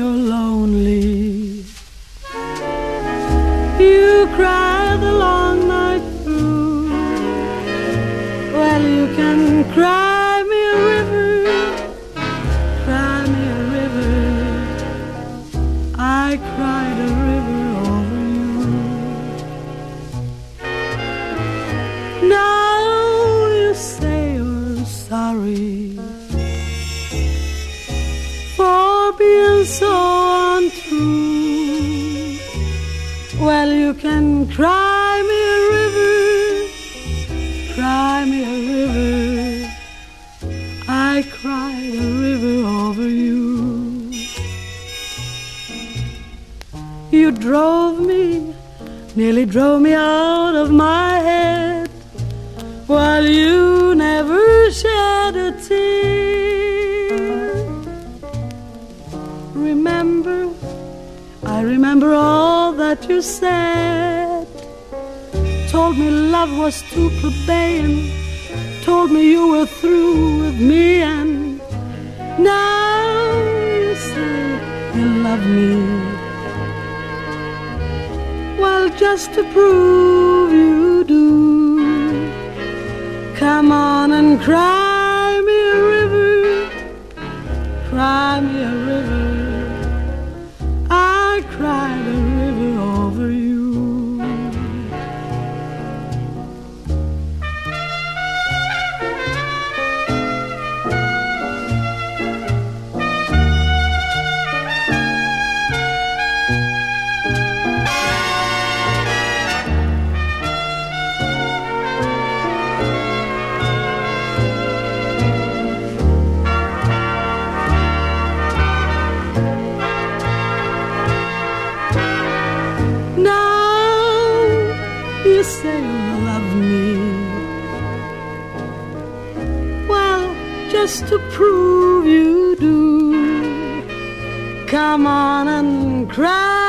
you're lonely. You cry the long night through. Well, you can cry me a river, cry me a river. I cried a river over you. Now you say you're sorry for being so untrue. Well, you can cry me a river, I cried a river over you. You drove me, nearly drove me out of my head, while you never shed a tear. Remember, I remember all that you said. Told me love was too plebeian, told me you were through with me, and now you say you love me. Well, just to prove you do, come on and cry me a river, cry me a river. I cried a river over you. Say you love me. Well, just to prove you do, come on and cry.